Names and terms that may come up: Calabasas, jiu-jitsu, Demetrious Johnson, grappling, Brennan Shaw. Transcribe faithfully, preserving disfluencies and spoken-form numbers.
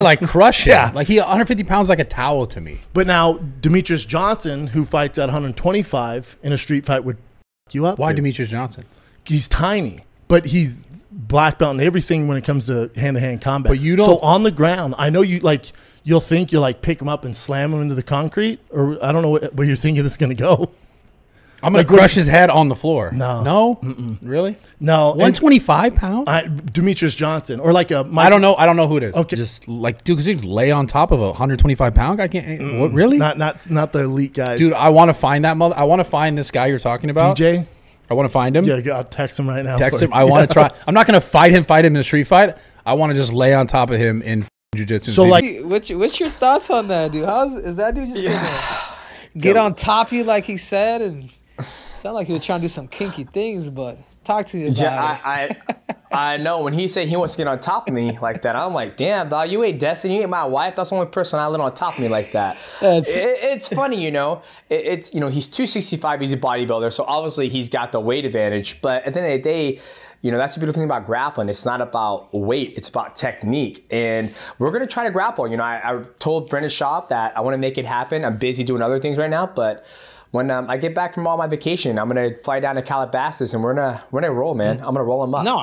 Like crush him. Yeah. Like he one hundred fifty pounds like a towel to me. But now Demetrious Johnson, who fights at one twenty-five in a street fight, would fuck you up. Why dude? Demetrious Johnson? He's tiny, but he's black belt in everything when it comes to hand-to-hand combat. But you don't. So on the ground, I know you like. You'll think you'll like pick him up and slam him into the concrete, or I don't know what, where you're thinking it's gonna go. I'm gonna like crush his head on the floor. No, no, mm-mm. Really? No. one twenty-five pounds. I, Demetrious Johnson, or like a. Mike, I don't know. I don't know who it is. Okay, just like dude, because he lay on top of a one twenty-five pound guy. I can't. Mm-mm. What, really? Not not not the elite guys. Dude, I want to find that mother. I want to find this guy you're talking about. D J. I want to find him. Yeah, I'll text him right now. Text him. I want to try. I'm not gonna fight him. Fight him in a street fight. I want to just lay on top of him in jiu-jitsu. So like, what's your, what's your thoughts on that, dude? How's is that dude just? Yeah. Get on top of you like he said, and sound like he was trying to do some kinky things, but talk to you about yeah, I, it. I, I know. When he said he wants to get on top of me like that, I'm like, damn, dog, you ain't Destiny, you ain't my wife. That's the only person I let on top of me like that. It, it's funny, you know. It, it's you know, he's two sixty-five, he's a bodybuilder, so obviously he's got the weight advantage, but at the end of the day, you know, that's the beautiful thing about grappling. It's not about weight. It's about technique. And we're going to try to grapple. You know, I, I told Brennan Shaw that I want to make it happen. I'm busy doing other things right now. But when um, I get back from all my vacation, I'm going to fly down to Calabasas and we're going to we're gonna roll, man. I'm going to roll them up. No.